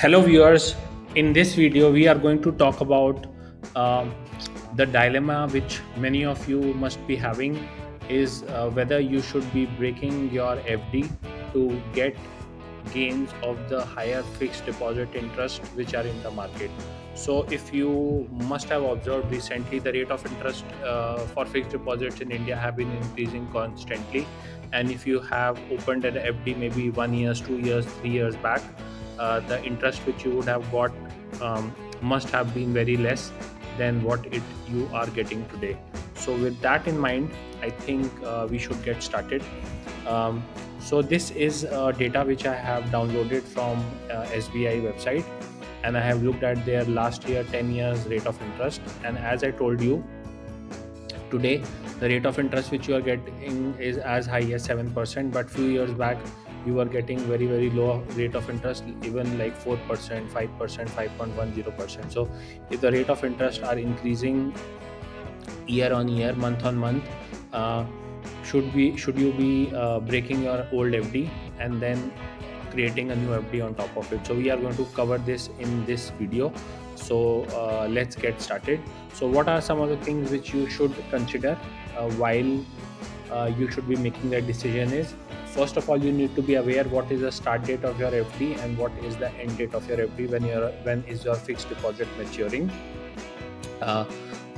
Hello viewers, in this video we are going to talk about the dilemma which many of you must be having is whether you should be breaking your FD to get gains of the higher fixed deposit interest which are in the market. So if you must have observed recently, the rate of interest for fixed deposits in India have been increasing constantly, and if you have opened an FD maybe 1 year, 2 years, 3 years back, the interest which you would have got must have been very less than what you are getting today. So with that in mind, I think we should get started. So this is data which I have downloaded from SBI website, and I have looked at their last year 10 years rate of interest, and as I told you, today the rate of interest which you are getting is as high as 7%, but few years back you were getting very, very low rate of interest, even like 4%, 5%, 5.10%. So if the rate of interest are increasing year on year, month on month, should you be breaking your old FD and then creating a new FD on top of it? So we are going to cover this in this video. So let's get started. So what are some of the things which you should consider while you should be making that decision is, first of all, you need to be aware what is the start date of your FD and what is the end date of your FD, when is your fixed deposit maturing.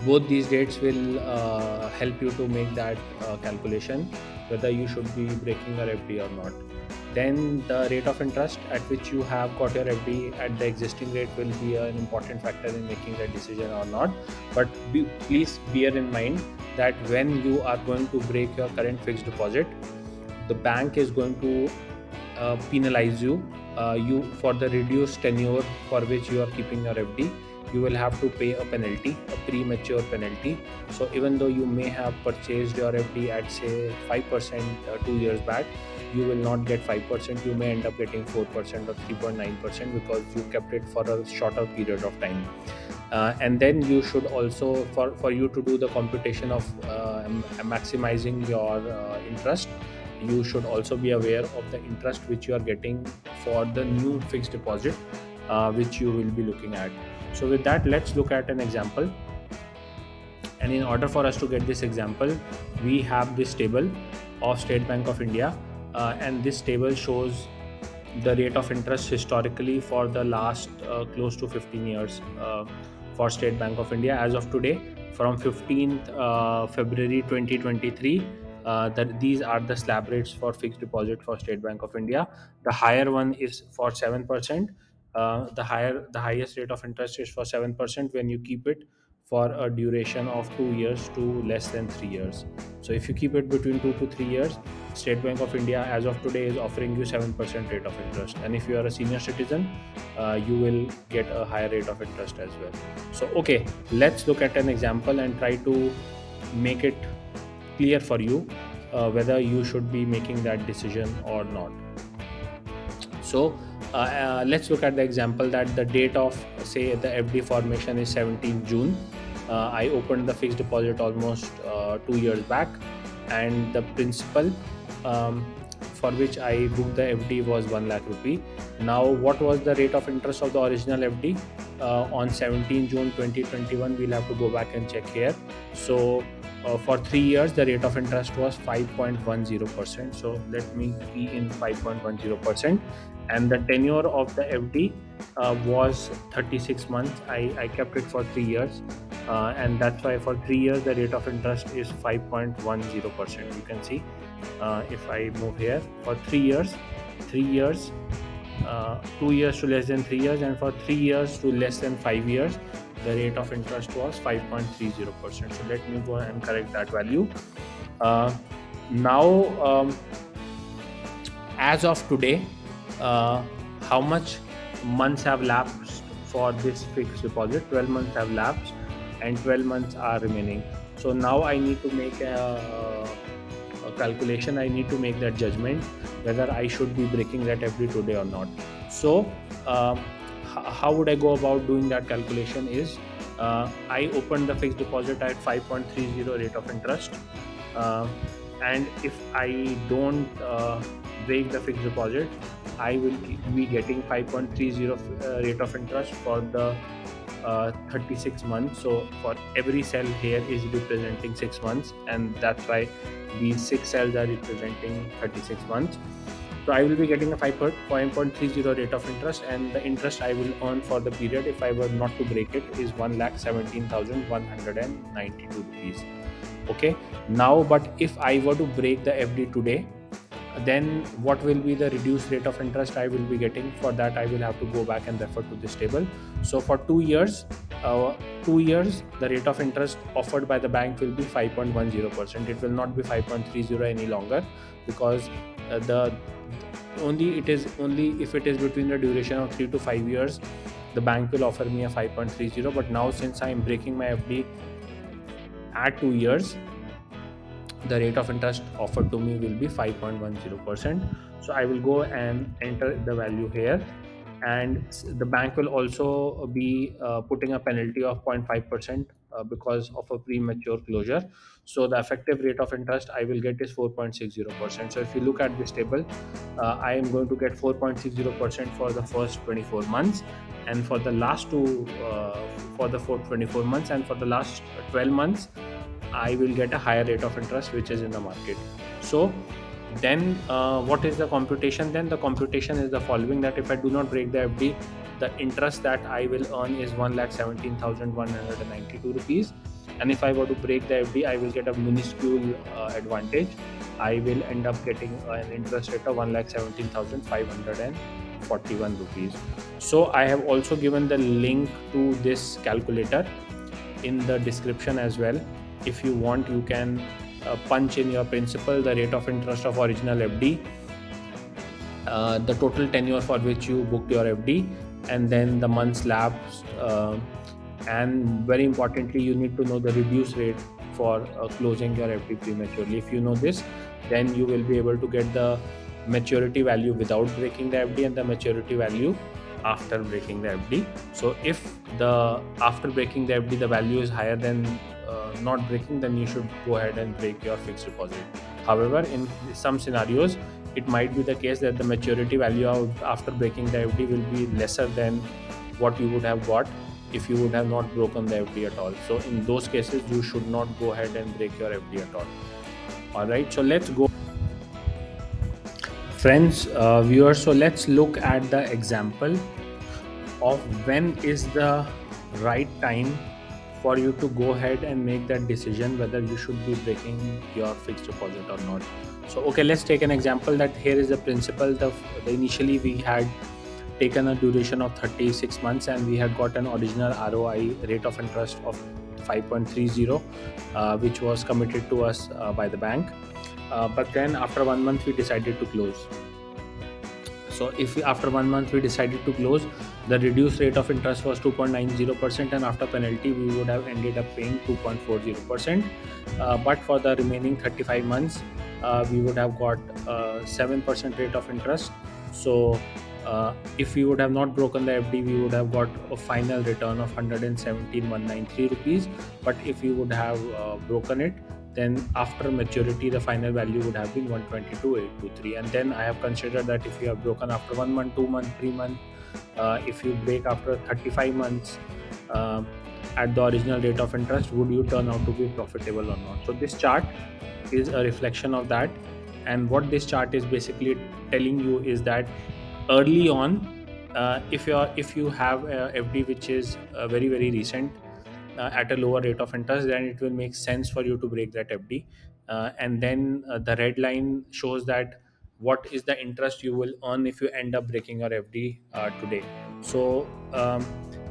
Both these dates will help you to make that calculation whether you should be breaking your FD or not. Then the rate of interest at which you have got your FD at the existing rate will be an important factor in making that decision or not. But please bear in mind that when you are going to break your current fixed deposit, the bank is going to penalize you for the reduced tenure for which you are keeping your FD. You will have to pay a penalty, a premature penalty. So even though you may have purchased your FD at say 5% 2 years back, you will not get 5%. You may end up getting 4% or 3.9% because you kept it for a shorter period of time. And then you should also, for you to do the computation of maximizing your interest, you should also be aware of the interest which you are getting for the new fixed deposit which you will be looking at. So with that, let's look at an example, and in order for us to get this example, we have this table of State Bank of India, and this table shows the rate of interest historically for the last close to 15 years for State Bank of India. As of today, from 15th February 2023, these are the slab rates for fixed deposit for State Bank of India. The higher one is for 7%. The highest rate of interest is for 7% when you keep it for a duration of 2 years to less than 3 years. So if you keep it between 2 to 3 years, State Bank of India as of today is offering you 7% rate of interest, and if you are a senior citizen, you will get a higher rate of interest as well. So okay, let's look at an example and try to make it clear for you whether you should be making that decision or not. So let's look at the example that the date of, say, the FD formation is 17th June. I opened the fixed deposit almost 2 years back, and the principal for which I booked the FD was 1 lakh rupee. Now, what was the rate of interest of the original FD? On 17th June 2021, we'll have to go back and check here. So for 3 years, the rate of interest was 5.10%. So let me key in 5.10%. And the tenure of the FD was 36 months. I kept it for 3 years, and that's why for 3 years the rate of interest is 5.10%. You can see if I move here, for 3 years, 2 years to less than 3 years, and for 3 years to less than 5 years, the rate of interest was 5.30%. So let me go and correct that value. Now, as of today, how much months have lapsed for this fixed deposit? 12 months have lapsed, and 12 months are remaining. So now I need to make a calculation. I need to make that judgment whether I should be breaking that FD today or not. So how would I go about doing that calculation is, I opened the fixed deposit at 5.30 rate of interest. and if I don't break the fixed deposit, I will be getting 5.30 rate of interest for the 36 months. So for every cell here is representing 6 months, and that's why these 6 cells are representing 36 months. So I will be getting a 5.30 rate of interest, and the interest I will earn for the period, if I were not to break it, is 1,17,192 rupees. Okay, now but if I were to break the FD today, then what will be the reduced rate of interest I will be getting? For that I will have to go back and refer to this table. So for 2 years, the rate of interest offered by the bank will be 5.10%. It will not be 5.30 any longer, because it is only if it is between the duration of 3 to 5 years, the bank will offer me a 5.30. But now, since I am breaking my FD at 2 years, the rate of interest offered to me will be 5.10%. So I will go and enter the value here, and the bank will also be putting a penalty of 0.5% because of a premature closure. So the effective rate of interest I will get is 4.60%. So if you look at this table, I am going to get 4.60% for the first 24 months, and for the last last 12 months I will get a higher rate of interest which is in the market. So then what is the computation? Then the computation is the following, that if I do not break the FD, the interest that I will earn is 1,17,192 rupees, and if I were to break the FD, I will get a minuscule advantage. I will end up getting an interest rate of 1,17,541 rupees. So I have also given the link to this calculator in the description as well. If you want, you can punch in your principal, the rate of interest of original FD, the total tenure for which you booked your FD, and then the months lapsed, and very importantly you need to know the reduced rate for closing your FD prematurely. If you know this, then you will be able to get the maturity value without breaking the FD and the maturity value after breaking the FD. So if after breaking the FD the value is higher than not breaking, then you should go ahead and break your fixed deposit. However, in some scenarios it might be the case that the maturity value after breaking the FD will be lesser than what you would have got if you would have not broken the FD at all. So in those cases you should not go ahead and break your FD at all. Alright, so let's go, friends, viewers, so let's look at the example of when is the right time for you to go ahead and make that decision whether you should be breaking your fixed deposit or not. So okay, let's take an example that here is the principal. Initially we had taken a duration of 36 months and we had got an original ROI rate of interest of 5.30 which was committed to us by the bank, but then after 1 month we decided to close. So if after 1 month we decided to close, the reduced rate of interest was 2.90%, and after penalty we would have ended up paying 2.40%. But for the remaining 35 months we would have got 7% rate of interest. So if we would have not broken the FD, we would have got a final return of 117,193 rupees. But if we would have broken it, then after maturity the final value would have been 122,823. And then I have considered that if you have broken after 1 month, 2 month, 3 month, if you break after 35 months at the original rate of interest, would you turn out to be profitable or not? So this chart is a reflection of that, and what this chart is basically telling you is that early on, if you have a FD which is very, very recent, at a lower rate of interest, then it will make sense for you to break that FD, and then the red line shows that what is the interest you will earn if you end up breaking your FD today. So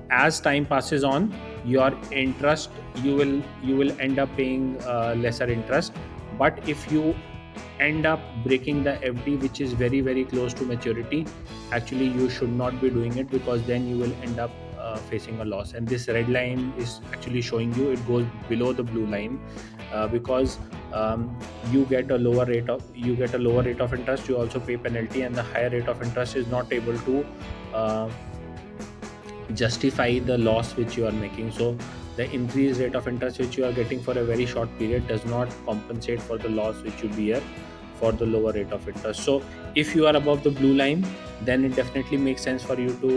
as time passes on, your interest, you will end up paying lesser interest. But if you end up breaking the FD which is very, very close to maturity, actually you should not be doing it, because then you will end up facing a loss. And this red line is actually showing you, it goes below the blue line, because you get a lower rate of interest, you also pay penalty, and the higher rate of interest is not able to justify the loss which you are making. So the increased rate of interest which you are getting for a very short period does not compensate for the loss which you bear for the lower rate of interest. So if you are above the blue line, then it definitely makes sense for you to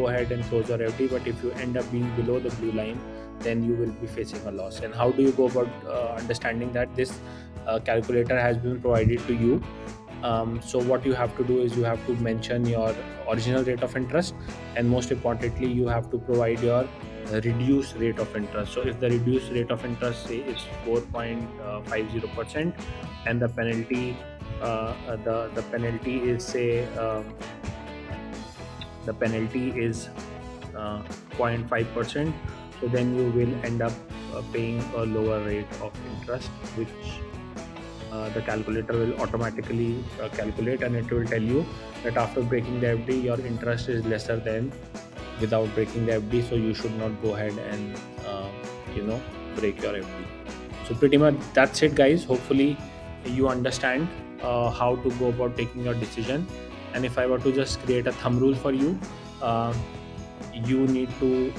go ahead and close your FD. But if you end up being below the blue line, then you will be facing a loss. And how do you go about understanding that? This calculator has been provided to you. So what you have to do is you have to mention your original rate of interest, and most importantly you have to provide your reduced rate of interest. So if the reduced rate of interest, say, is 4.50% and the penalty penalty is 0.5%, so then you will end up paying a lower rate of interest, which the calculator will automatically calculate, and it will tell you that after breaking the FD your interest is lesser than without breaking the FD, so you should not go ahead and break your FD. So pretty much that's it, guys. Hopefully you understand how to go about taking your decision. And if I were to just create a thumb rule for you, you need to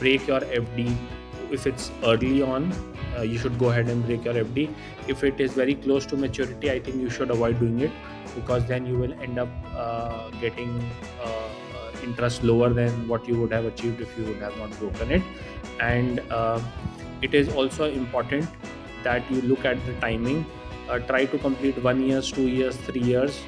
break your FD if it's early on. You should go ahead and break your FD. If it is very close to maturity, I think you should avoid doing it, because then you will end up getting interest lower than what you would have achieved if you would have not broken it. And it is also important that you look at the timing. Try to complete 1 year, 2 years, 3 years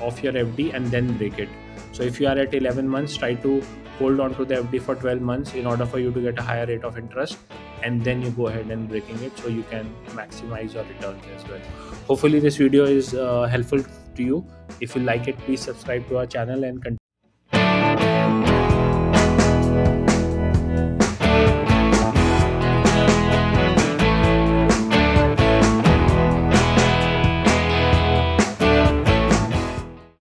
of your FD and then break it. So if you are at 11 months, try to hold on to the FD for 12 months in order for you to get a higher rate of interest, and then you go ahead and breaking it, so you can maximize your returns as well. Hopefully this video is helpful to you. If you like it, please subscribe to our channel and continue.